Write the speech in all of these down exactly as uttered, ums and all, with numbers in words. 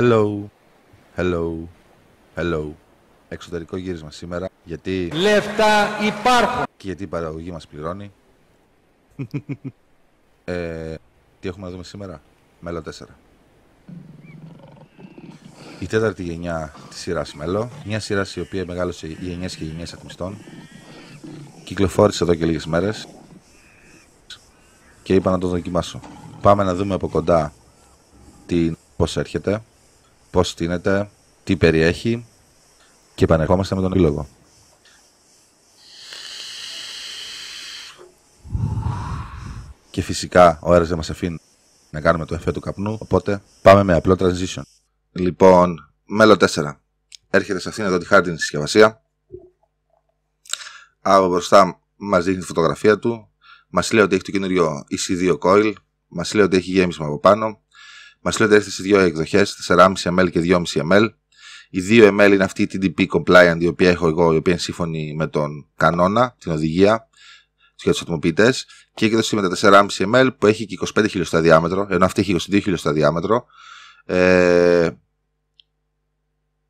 Hello, hello, hello. Εξωτερικό γύρισμα σήμερα, γιατί λεφτά υπάρχουν και γιατί η παραγωγή μας πληρώνει. ε, τι έχουμε να δούμε σήμερα? Μέλο τέσσερα. Η τέταρτη γενιά της σειράς Μέλο. Μια σειρά η οποία μεγάλωσε γενιές και γενιές ατμιστών. Κυκλοφόρησε εδώ και λίγες μέρες και είπα να το δοκιμάσω. Πάμε να δούμε από κοντά τι, πώς έρχεται, πώς στείνεται, τι περιέχει και επανερχόμαστε με τον επίλογο. Και φυσικά ο έρζε μας αφήνει να κάνουμε το εφέ του καπνού, οπότε πάμε με απλό transition. Λοιπόν, Μέλο τέσσερα έρχεται σε αυτήν εδώ τη χάρτινη συσκευασία. Από μπροστά μας δείχνει τη φωτογραφία του. Μας λέει ότι έχει το καινούριο ι σι δύο Coil. Μας λέει ότι έχει γέμισμα από πάνω. Μας λέει ότι έρχεται σε δύο εκδοχές, τέσσερα κόμμα πέντε εμ ελ και δύο κόμμα πέντε εμ ελ. Οι δύο εμ ελ είναι αυτή η τι ντι πι Compliant, η οποία έχω εγώ, η οποία είναι σύμφωνη με τον κανόνα, την οδηγία για τους ατμοποιητές. Και η έκδοση με τα τέσσερα κόμμα πέντε εμ ελ που έχει και είκοσι πέντε χιλιοστά διάμετρο, ενώ αυτή έχει είκοσι δύο χιλιοστά διάμετρο. Ε...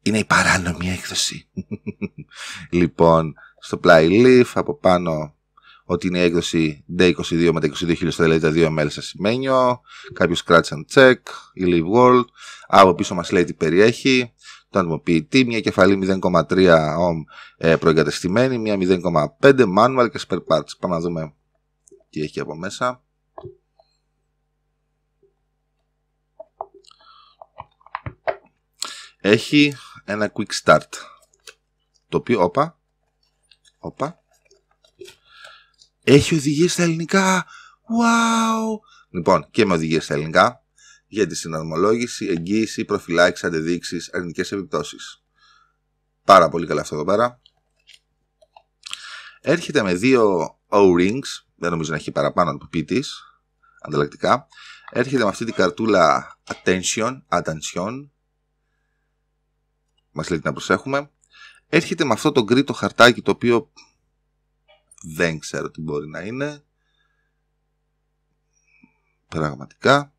Είναι η παράνομη έκδοση. Λοιπόν, στο πλάι Leaf, από πάνω ότι είναι η έκδοση ντι είκοσι δύο με τα είκοσι δύο χιλιοστά, δηλαδή τα δύο εμ ελ σε σημαίνιο. Κάποιος κράτησαν check, ilivegold. Από πίσω μας λέει τι περιέχει. Το ατμοποιητή, μια κεφαλή μηδέν κόμμα τρία ohm ε, προεγκατεστημένη, μια μηδέν κόμμα πέντε manual και spare parts. Πάμε να δούμε τι έχει από μέσα. Έχει ένα quick start, το οποίο, όπα, όπα, έχει οδηγίες στα ελληνικά. Wow! Λοιπόν, και με οδηγίες στα ελληνικά για τη συναρμολόγηση, εγγύηση, προφυλάξει, αντεδείξεις, αρνητικές επιπτώσεις. Πάρα πολύ καλά αυτό εδώ πέρα. Έρχεται με δύο O-rings, δεν νομίζω να έχει παραπάνω από ποιητής, ανταλλακτικά. Έρχεται με αυτή την καρτούλα attention, attention. Μας λέει να προσέχουμε. Έρχεται με αυτό το γκρι το χαρτάκι, το οποίο δεν ξέρω τι μπορεί να είναι. Πραγματικά.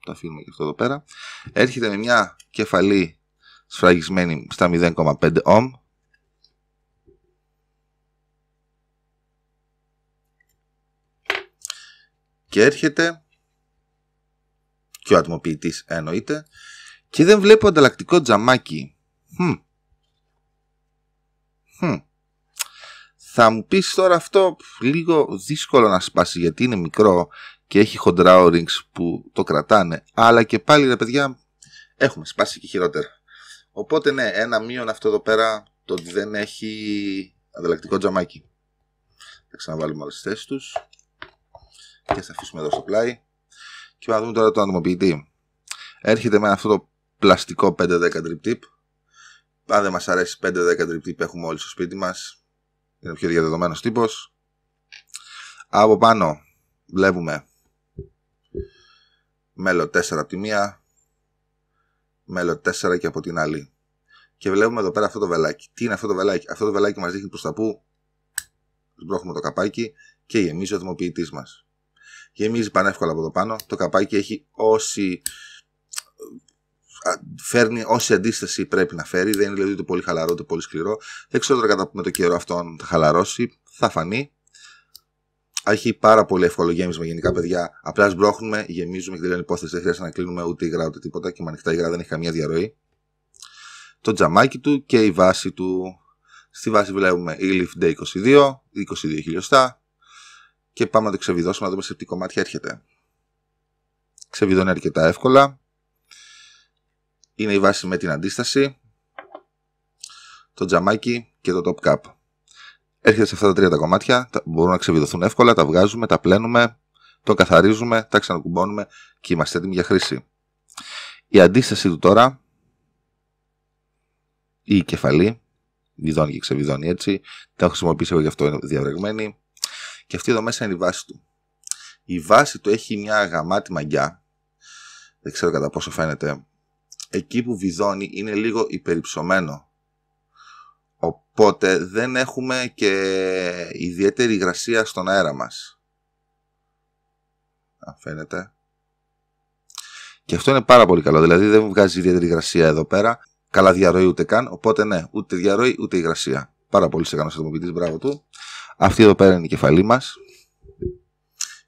Το αφήνουμε και αυτό εδώ πέρα. Έρχεται με μια κεφαλή σφραγισμένη στα μηδέν κόμμα πέντε ohm. Και έρχεται και ο ατμοποιητής, εννοείται. Και δεν βλέπω ανταλλακτικό τζαμάκι. Hm. Hm. Θα μου πεις τώρα αυτό λίγο δύσκολο να σπάσει, γιατί είναι μικρό και έχει χοντρά O-rings που το κρατάνε. Αλλά και πάλι, ρε παιδιά, έχουμε σπάσει και χειρότερα. Οπότε ναι, ένα μείον αυτό εδώ πέρα, το ότι δεν έχει ανταλλακτικό τζαμάκι. Θα ξαναβάλουμε όλες τις θέσεις τους και θα αφήσουμε εδώ στο πλάι. Και να δούμε τώρα το ατμοποιητή. Έρχεται με αυτό το πλαστικό πέντε δέκα drip tip. Αν δεν μας αρέσει πέντε δέκα drip tip, έχουμε όλοι στο σπίτι μας. Είναι ο πιο διαδεδομένος τύπος. Από πάνω βλέπουμε Μέλο τέσσερα από τη μία, Μέλο τέσσερα και από την άλλη. Και βλέπουμε εδώ πέρα αυτό το βελάκι. Τι είναι αυτό το βελάκι? Αυτό το βελάκι μας δείχνει προς τα που. Σπρώχνουμε το καπάκι και γεμίζει ο ατμοποιητής μας. Γεμίζει πανεύκολα από εδώ πάνω. Το καπάκι έχει όση, φέρνει όση αντίσταση πρέπει να φέρει. Δεν είναι δηλαδή ούτε πολύ χαλαρό ούτε πολύ σκληρό. Δεν ξέρω τώρα κατά με το καιρό αυτόν θα χαλαρώσει. Θα φανεί. Έχει πάρα πολύ εύκολο γέμισμα γενικά, παιδιά. Απλά σμπρώχνουμε, γεμίζουμε και τελειώνει η υπόθεση. Δεν χρειάζεται να κλείνουμε ούτε υγρά ούτε τίποτα. Και με ανοιχτά υγρά δεν έχει καμία διαρροή. Το τζαμάκι του και η βάση του. Στη βάση βλέπουμε Eleaf ντι είκοσι δύο, είκοσι δύο χιλιοστά. Και πάμε να το ξεβιδώσουμε να δούμε σε τι κομμάτια έρχεται. Ξεβιδώνει αρκετά εύκολα. Είναι η βάση με την αντίσταση. Το τζαμάκι και το top cap. Έρχεται σε αυτά τα τρία τα κομμάτια, τα μπορούν να ξεβιδωθούν εύκολα, τα βγάζουμε, τα πλένουμε, το καθαρίζουμε, τα ξανακουμπώνουμε και είμαστε έτοιμοι για χρήση. Η αντίσταση του τώρα, η κεφαλή, βιδώνει και ξεβιδώνει έτσι, τα έχω χρησιμοποιήσει εγώ, γι' αυτό είναι διαβρεγμένη. Και αυτή εδώ μέσα είναι η βάση του. Η βάση του έχει μια γαμάτη μαγιά, δεν ξέρω κατά πόσο φαίνεται, εκεί που βιδώνει είναι λίγο υπερυψωμένο. Οπότε δεν έχουμε και ιδιαίτερη υγρασία στον αέρα μας. Αν φαίνεται. Και αυτό είναι πάρα πολύ καλό. Δηλαδή δεν βγάζει ιδιαίτερη υγρασία εδώ πέρα. Καλά διαρροή ούτε καν. Οπότε ναι, ούτε διαρροή ούτε υγρασία. Πάρα πολύ σε κανός ατομοποιητής, μπράβο του. Αυτή εδώ πέρα είναι η κεφαλή μας.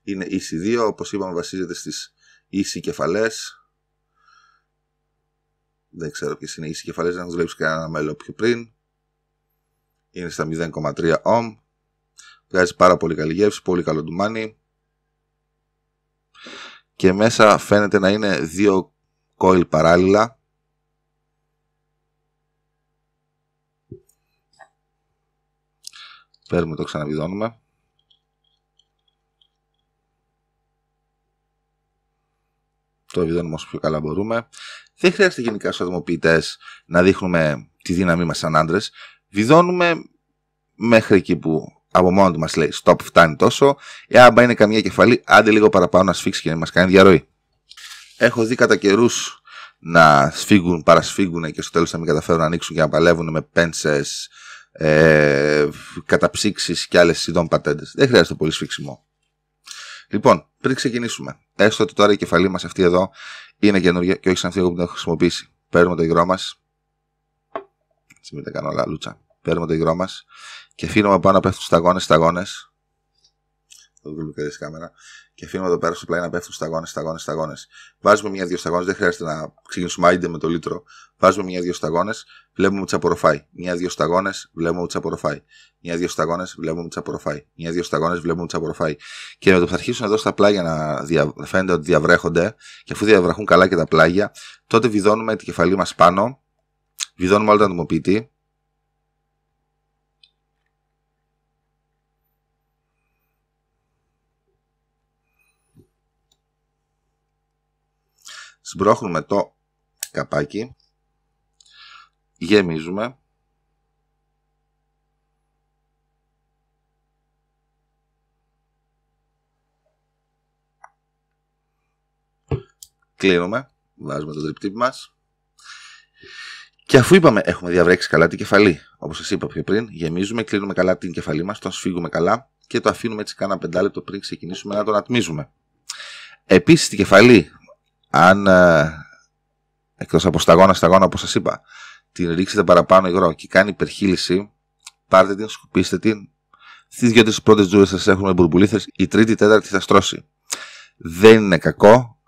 Είναι ι σι δύο, όπως είπαμε βασίζεται στις ίσοι κεφαλές. Δεν ξέρω ποιες είναι οι ίσοι κεφαλές, δεν έχω δουλέψει κανένα μέλο πιο πριν. Είναι στα μηδέν κόμμα τρία Ωμ. Βγάζει πάρα πολύ καλή γεύση, πολύ καλό ντουμάνι. Και μέσα φαίνεται να είναι δύο coil παράλληλα. Παίρνουμε το ξαναβιδώνουμε. Το βιδώνουμε όσο πιο καλά μπορούμε. Δεν χρειάζεται γενικά στους ατομοποιητές να δείχνουμε τη δύναμή μας σαν άντρες. Βιδώνουμε μέχρι εκεί που από μόνο του μας λέει stop, φτάνει τόσο. Εάν είναι καμία κεφαλή, άντε λίγο παραπάνω να σφίξει και να μας κάνει διαρροή. Έχω δει κατά καιρούς να σφίγγουν, παρασφίγγουν και στο τέλος να μην καταφέρουν να ανοίξουν και να παλεύουν με πέντσες, ε, καταψύξεις και άλλες ειδών πατέντες. Δεν χρειάζεται πολύ σφίξιμο. Λοιπόν, πριν ξεκινήσουμε, έστω ότι τώρα η κεφαλή μας αυτή εδώ είναι καινούργια και όχι σαν αυτή εγώ που την έχω χρησιμοποιήσει. Παίρνουμε το υγρό μας. Έτσι μην τα κάνω όλα λούτσα. Παίρνουμε το υγρό μας και αφήνουμε πάνω να πέφτουν σταγόνες, σταγόνες. Θα το βγάλω καλύτερα κάμερα. Και αφήνουμε εδώ πέρα στο πλάι να πέφτουν σταγόνες, σταγόνες, σταγόνες. Βάζουμε μια-δύο σταγόνες, δεν χρειάζεται να ξεκινήσουμε άιντε με το λίτρο. Βάζουμε μια-δύο σταγόνες, βλέπουμε ότι τσαπορροφάει. Μια-δύο σταγόνες, βλέπουμε ότι τσαπορροφάει. Μια-δύο σταγόνες, βλέπουμε ότι τσαπορροφάει. Μια-δύο σταγόνες, βλέπουμε ότι τσαπορροφάει. Και με το που θα αρχίσουν εδώ στα πλάγια να δια... φαίνεται ότι διαβρέχονται, και αφού διαβραχούν καλά και τα πλάγια, τότε βιδώνουμε την κεφαλή μας πάνω, βιδώνουμε όλο τον ατομοποιητή. Σμπρώχνουμε το καπάκι, γεμίζουμε κλείνουμε, βάζουμε το τριπτύπ μας και αφού είπαμε έχουμε διαβρέξει καλά την κεφαλή, όπως σας είπα πιο πριν, γεμίζουμε, κλείνουμε καλά την κεφαλή μας, τον σφίγγουμε καλά και το αφήνουμε έτσι κάνα πεντάλεπτο πριν ξεκινήσουμε να τον ατμίζουμε. Επίσης την κεφαλή, αν ε, εκτός από σταγόνα σταγόνα όπως σας είπα την ρίξετε παραπάνω υγρό και κάνει υπερχείληση, πάρτε την, σκουπίστε την. Στις δύο τις πρώτες τζούρες σας έχουμε μπουρμπουλήθες, η τρίτη τέταρτη θα στρώσει. Δεν είναι κακό.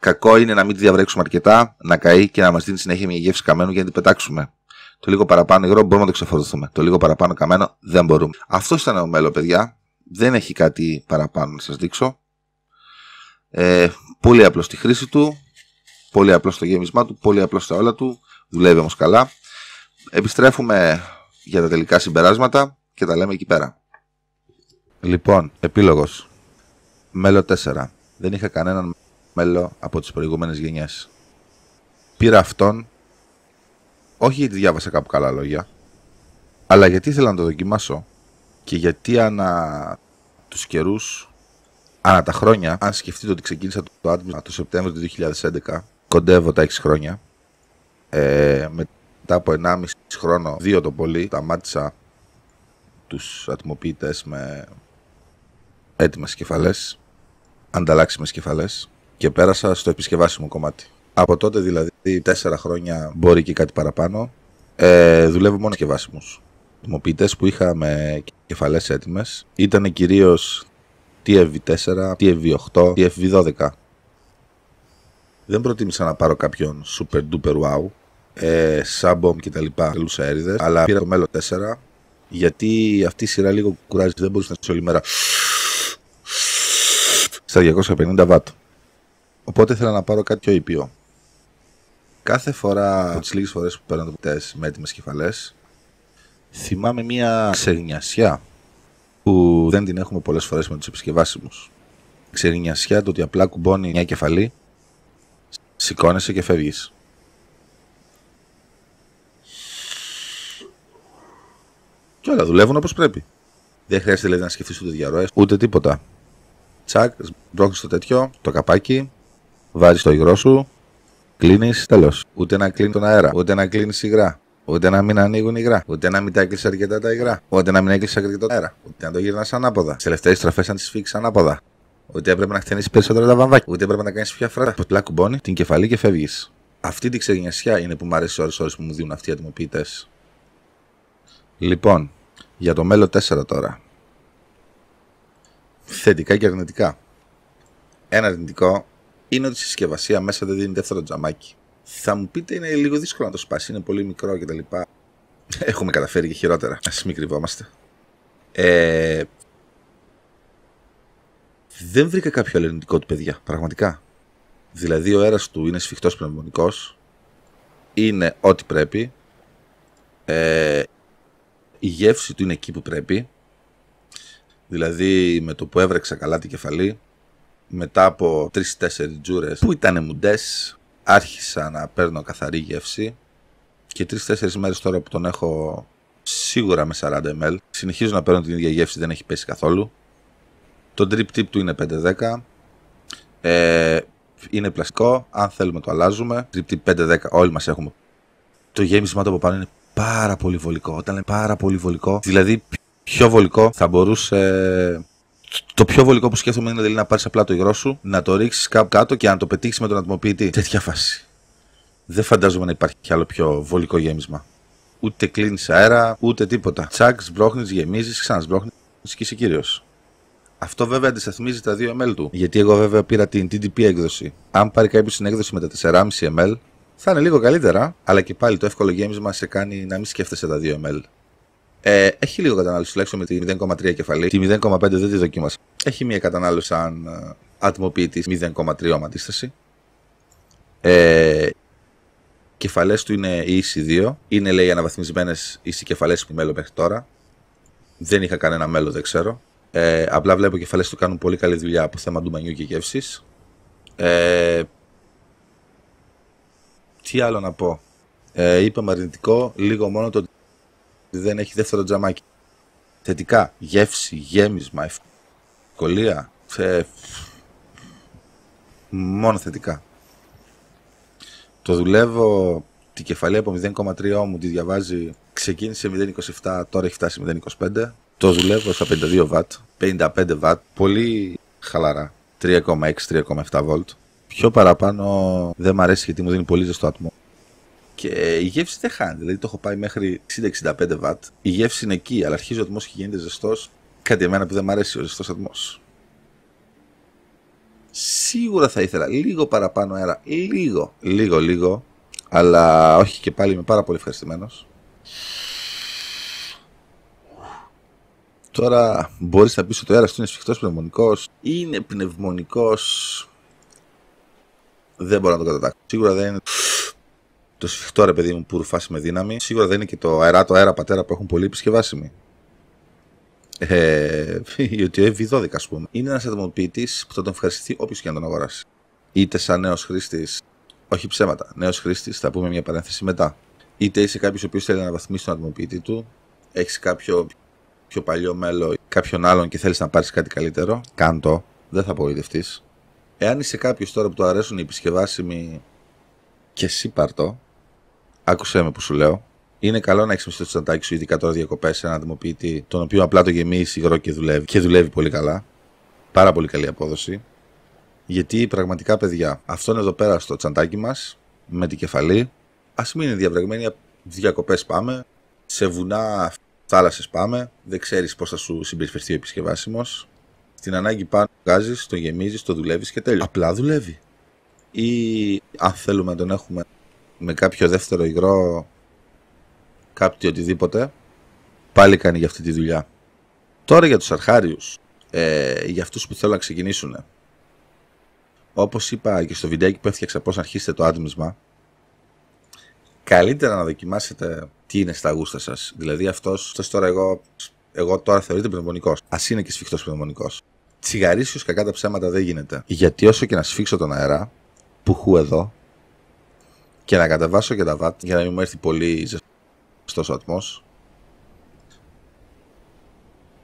Κακό είναι να μην τη διαβρέξουμε αρκετά, να καεί και να μας δίνει συνέχεια μια γεύση καμένου για να την πετάξουμε. Το λίγο παραπάνω υγρό μπορούμε να το ξεφορτωθούμε. Το λίγο παραπάνω καμένο δεν μπορούμε. Αυτό ήταν ο μέλο, παιδιά. Δεν έχει κάτι παραπάνω να σας δείξω. Ε, πολύ απλό στη χρήση του, πολύ απλό στο γέμισμά του, πολύ απλό στα όλα του. Δουλεύει όμως καλά. Επιστρέφουμε για τα τελικά συμπεράσματα και τα λέμε εκεί πέρα. Λοιπόν, επίλογος. Μέλο τέσσερα. Δεν είχα κανέναν μέλο από τις προηγούμενες γενιές. Πήρα αυτόν, όχι γιατί διάβασα κάπου καλά λόγια, αλλά γιατί ήθελα να το δοκιμάσω και γιατί ανά τους καιρούς, ανά τα χρόνια, αν σκεφτείτε ότι ξεκίνησα το άτμισμα το Σεπτέμβριο του δύο χιλιάδες έντεκα, κοντεύω τα έξι χρόνια, ε, μετά από ενάμιση χρόνο, δύο το πολύ, σταμάτησα τους ατμοποιητές με έτοιμες κεφαλές, ανταλλάξιμες κεφαλές και πέρασα στο επισκευάσιμο κομμάτι. Από τότε δηλαδή τέσσερα χρόνια, μπορεί και κάτι παραπάνω, ε, δουλεύω μόνο επισκευάσιμους. Ατμοποιητές που είχα με κεφαλές έτοιμες ήταν κυρίως τι εφ βι τέσσερα, τι εφ βι οκτώ, τι εφ βι δώδεκα. Δεν προτίμησα να πάρω κάποιον super duper wow, ε, Subbomb κτλ. Λούσα έριδες, αλλά πήρα το Μέλο τέσσερα γιατί αυτή η σειρά λίγο κουράζει. Δεν μπορούσα να είσαι όλη μέρα στα διακόσια πενήντα βατ. Οπότε ήθελα να πάρω κάτι πιο ήπιο. Κάθε φορά, από τις λίγες φορές που παίρνω τοπιτές με έτοιμες κεφαλές, θυμάμαι μια ξεγνιασιά που δεν την έχουμε πολλές φορές με τους επισκευάσιμους. Ξερινιασιά το ότι απλά κουμπώνει μια κεφαλή, σηκώνεσαι και φεύγεις. Και όλα δουλεύουν όπως πρέπει. Δεν χρειάζεται δηλαδή να σκεφτείς ούτε διαρροές, ούτε τίποτα. Τσακ, σμπρώχνεις το τέτοιο, το καπάκι, βάζεις το υγρό σου, κλείνεις, τέλος. Ούτε να κλείνει τον αέρα, ούτε να κλείνεις υγρά. Ούτε να μην ανοίγουν υγρά, ούτε να μην τα έκλεισε αρκετά τα υγρά, ούτε να μην έκλεισε αρκετά τα αέρα, ούτε να το γυρνά ανάποδα. Τις τελευταίες στροφές να τις φύγεις ανάποδα. Ούτε έπρεπε να χτενίσει περισσότερα τα βαμβάκια, ούτε έπρεπε να κάνει πια φράτα. Απλά κουμπώνει την κεφαλή και φεύγει. Αυτή την ξεγεννιασιά είναι που μου αρέσει ώρες-ώρες που μου δίνουν αυτοί οι ατιμοποιητές. Λοιπόν, για το Μέλο τέσσερα τώρα. Θετικά και αρνητικά. Ένα αρνητικό είναι ότι η συσκευασία μέσα δεν δίνει δεύτερο τζαμάκι. Θα μου πείτε είναι λίγο δύσκολο να το σπάσει, είναι πολύ μικρό κτλ. Έχουμε καταφέρει και χειρότερα. Ας μην κρυβόμαστε. Ε... Δεν βρήκα κάποιο αρνητικό του, παιδιά, πραγματικά. Δηλαδή ο αέρας του είναι σφιχτός πνευμονικός, είναι ό,τι πρέπει, ε, η γεύση του είναι εκεί που πρέπει, δηλαδή με το που έβρεξα καλά την κεφαλή, μετά από τρεις τέσσερις τζούρες που ήτανε μουντές, άρχισα να παίρνω καθαρή γεύση και τρεις τέσσερις μέρες τώρα που τον έχω σίγουρα με σαράντα μιλιλίτρα, συνεχίζω να παίρνω την ίδια γεύση, δεν έχει πέσει καθόλου. Το drip tip του είναι πέντε δέκα, ε, είναι πλαστικό, αν θέλουμε το αλλάζουμε. Drip tip πέντε δέκα όλοι μας έχουμε. Το γέμισμα του από πάνω είναι πάρα πολύ βολικό. Όταν λέμε πάρα πολύ βολικό, δηλαδή πιο βολικό θα μπορούσε... Το πιο βολικό που σκέφτομαι είναι δηλαδή να πάρεις απλά το υγρό σου, να το ρίξεις κάπου κάτω και να το πετύχεις με τον ατμοποιητή. Τέτοια φάση. Δεν φαντάζομαι να υπάρχει κι άλλο πιο βολικό γέμισμα. Ούτε κλείνεις αέρα, ούτε τίποτα. Τσακ, σμπρώχνεις, γεμίζεις, ξανασμπρώχνεις και είσαι κύριος. Αυτό βέβαια αντισταθμίζει τα δύο μιλιλίτρα του. Γιατί εγώ βέβαια πήρα την τι ντι πι έκδοση. Αν πάρει κάποιο την έκδοση με τα τεσσεράμισι μιλιλίτρα, θα είναι λίγο καλύτερα, αλλά και πάλι το εύκολο γέμισμα σε κάνει να μην σκέφτεσαι τα δύο μιλιλίτρα. Ε, έχει λίγο κατανάλωση τουλάχιστον με τη μηδέν κόμμα τρία κεφαλή. Τη μηδέν κόμμα πέντε δεν τη δοκίμασα. Έχει μία κατανάλωση σαν ατμοποιητής μηδέν κόμμα τρία αντίσταση. Ε, κεφαλές του είναι οι ι σι δύο. Είναι λέει αναβαθμισμένες οι κεφαλές που μέλω μέχρι τώρα. Δεν είχα κανένα μέλο, δεν ξέρω. Ε, απλά βλέπω οι κεφαλές του κάνουν πολύ καλή δουλειά από θέμα του μανιού και γεύσης. Ε, τι άλλο να πω. Ε, είπαμε αρνητικό, λίγο μόνο το ότι δεν έχει δεύτερο τζαμάκι. Θετικά, γεύση, γέμισμα, ευκολία. Ε, μόνο θετικά. Το δουλεύω, την κεφαλή από μηδέν κόμμα τρία μου τη διαβάζει. Ξεκίνησε μηδέν κόμμα είκοσι επτά, τώρα έχει φτάσει μηδέν κόμμα είκοσι πέντε. Το δουλεύω στα πενήντα δύο βατ, πενήντα πέντε βατ, πολύ χαλαρά, τρία κόμμα έξι με τρία κόμμα επτά βολτ. Πιο παραπάνω δεν μ' αρέσει γιατί μου δίνει πολύ ζεστό ατμό. Και η γεύση δεν χάνεται, δηλαδή το έχω πάει μέχρι εξήντα με εξήντα πέντε βατ. Η γεύση είναι εκεί, αλλά αρχίζει ο ατμός και γίνεται ζεστός. Κάτι εμένα που δεν μ' αρέσει ο ζεστός ατμός. Σίγουρα θα ήθελα λίγο παραπάνω αέρα, λίγο, λίγο, λίγο. Αλλά όχι και πάλι είμαι πάρα πολύ ευχαριστημένος. Τώρα μπορείς να πεις ότι ο αέρας του είναι σφιχτός πνευμονικός, είναι πνευμονικός, δεν μπορώ να το κατατάξω. Σίγουρα δεν είναι το σφιχτό ρε παιδί μου που ρουφάσει με δύναμη, σίγουρα δεν είναι και το αεράτο αέρα πατέρα που έχουν πολλοί επισκευάσιμοι. Ε, ότι ο ι βι δώδεκα ας πούμε είναι ένας ατμοποιητής που θα τον ευχαριστηθεί όποιος και να τον αγοράσει. Είτε σαν νέος χρήστης, όχι ψέματα, νέος χρήστης, θα πούμε μια παρένθεση μετά. Είτε είσαι κάποιος ο οποίος θέλει να βαθμίσει τον ατμοποιητή του, έχεις κάποιο πιο παλιό μέλο ή κάποιον άλλον και θέλεις να πάρεις κάτι καλύτερο, κάν' το, δεν θα απογοητευτείς. Εάν είσαι κάποιος τώρα που του αρέσουν οι επισκευάσιμοι και εσύ πάρ' το, άκουσέ με που σου λέω, είναι καλό να έχεις μισθό στο τσαντάκι σου, ειδικά τώρα διακοπές, έναν ατμοποιητή, τον οποίο απλά το γεμίσεις υγρό και δουλεύει. Και δουλεύει πολύ καλά, πάρα πολύ καλή απόδοση, γιατί πραγματικά παιδιά, αυτό είναι εδώ πέρα στο τσαντάκι μας, με την κεφαλή, ας μην είναι διαβρεγμένοι, διακοπές πάμε, σε βουνά. Θάλασσες πάμε, δεν ξέρεις πώς θα σου συμπεριφερθεί ο επισκευάσιμος. Στην ανάγκη πάνω βγάζεις, το γεμίζεις, το δουλεύεις και τέλειο. Απλά δουλεύει. Ή αν θέλουμε να τον έχουμε με κάποιο δεύτερο υγρό, κάποιο οτιδήποτε, πάλι κάνει για αυτή τη δουλειά. Τώρα για τους αρχάριους, ε, για αυτούς που θέλουν να ξεκινήσουν. Όπως είπα και στο βιντεάκι που έφτιαξα πώς να αρχίσετε το άτμισμα, καλύτερα να δοκιμάσετε τι είναι στα γούστα σας. Δηλαδή αυτός, αυτός τώρα εγώ, εγώ τώρα θεωρείται πνευμονικός. Ας είναι και σφιχτός πνευμονικός. Τσιγαρίσιος κακά τα ψέματα δεν γίνεται. Γιατί όσο και να σφίξω τον αέρα, που χου εδώ, και να κατεβάσω και τα βάτ, για να μην μου έρθει πολύ ζεστός ο ατμός,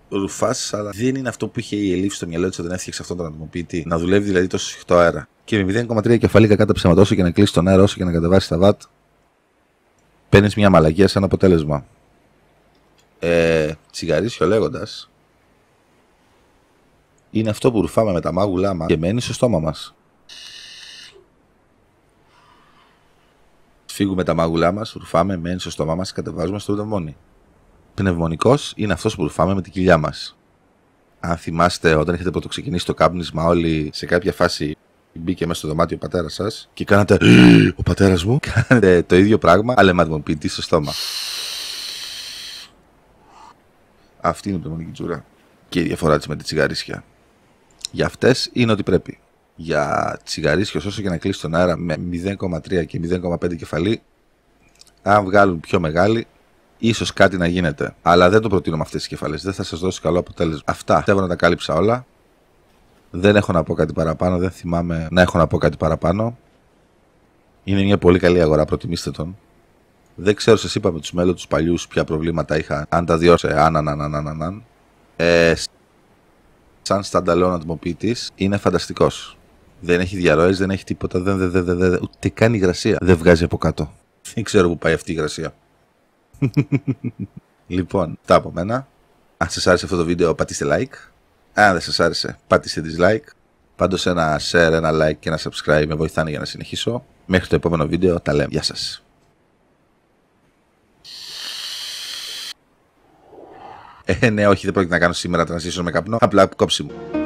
ρουφάς, αλλά δεν είναι αυτό που είχε η Eleaf στο μυαλό της όταν έφτιαξε αυτόν τον ατμοποιητή. Να δουλεύει δηλαδή τόσο σφιχτό αέρα. Και με μηδέν κόμμα τρία κεφαλή κακά τα ψέματα, όσο και να κλείσει τον αέρα, όσο και να κατεβάσει τα βάτ, παίρνεις μια μαλακία σαν αποτέλεσμα. Ε, τσιγαρίσιο λέγοντας, είναι αυτό που ρουφάμε με τα μάγουλά μας και μένει στο στόμα μας. Φύγουμε τα μάγουλά μας, ρουφάμε, μένει στο στόμα μας και κατεβάζουμε στο ρουδεμόνι. Πνευμονικός είναι αυτός που ρουφάμε με την κοιλιά μας. Αν θυμάστε, όταν έχετε πρωτοξεκινήσει το κάμπνισμα, όλοι σε κάποια φάση μπήκε μέσα στο δωμάτιο ο πατέρας σας και κάνατε «Ο πατέρας μου». Κάνετε το ίδιο πράγμα, αλλά με ατμοποιητή στο στόμα. Αυτή είναι η πνευμονική τσούρα. Και η διαφορά της με τη τσιγαρίσια. Για αυτές είναι ότι πρέπει. Για τσιγαρίσιος, όσο και να κλείσει τον αέρα με μηδέν κόμμα τρία και μηδέν κόμμα πέντε κεφαλή, αν βγάλουν πιο μεγάλη, ίσως κάτι να γίνεται. Αλλά δεν το προτείνω με αυτές τις κεφαλές. Δεν θα σας δώσω καλό αποτέλεσμα. Αυτά. Θέλω να τα κάλυψα όλα. Δεν έχω να πω κάτι παραπάνω. Δεν θυμάμαι να έχω να πω κάτι παραπάνω. Είναι μια πολύ καλή αγορά. Προτιμήστε τον. Δεν ξέρω, σας είπα με τους μέλλον τους παλιούς ποια προβλήματα είχα. Αν τα διώσε, αν, αν, αν, αν, αν. Ε, σαν στανταλόν ατμοποιητής είναι φανταστικός. Δεν έχει διαρροές, δεν έχει τίποτα. Δεν, δε, δε, δε, δε, ούτε καν υγρασία. Δεν βγάζει από κάτω. Δεν ξέρω που πάει αυτή η υγρασία. Λοιπόν, αυτά από μένα. Αν σας άρεσε αυτό το βίντεο, πατήστε like. Αν δεν σας άρεσε, πατήστε dislike. Πάντως ένα share, ένα like και ένα subscribe με βοηθάνε για να συνεχίσω. Μέχρι το επόμενο βίντεο, τα λέμε. Γεια σας. Ε, ναι, όχι, δεν πρόκειται να κάνω σήμερα transition με καπνό. Απλά κόψιμο.